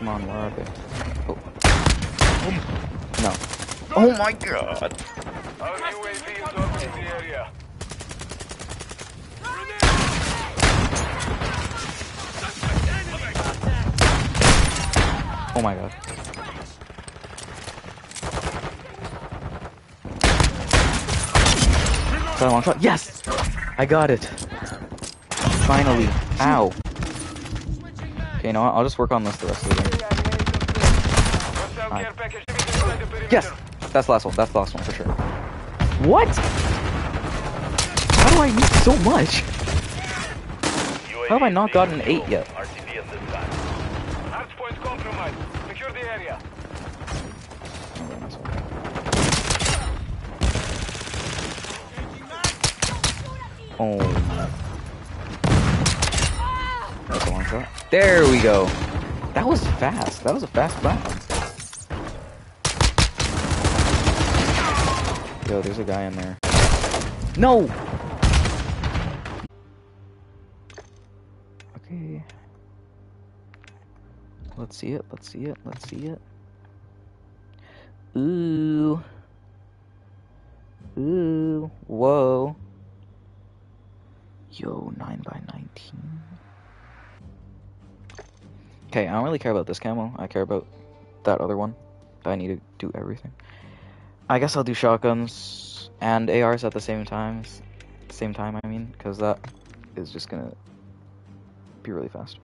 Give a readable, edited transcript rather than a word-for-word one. Come on, where are they? Oh. No. Oh my god! Our UAV is orbiting the area. Oh my god. Got a long shot. Yes! I got it. Finally. Ow. Okay, you know what? I'll just work on this the rest of the game. Right. Yes! That's the last one. That's the last one for sure. What? How do I need so much? How have I not gotten an 8 yet? Secure the area. Oh. That's a long shot. There we go. That was fast. That was a fast round. Yo, there's a guy in there. No! Okay. Let's see it, let's see it, let's see it. Ooh. Ooh. Whoa. Yo, 9x19. Okay, I don't really care about this camo. I care about that other one. I need to do everything. I guess I'll do shotguns and ARs at the same time, I mean, because that is just gonna be really fast.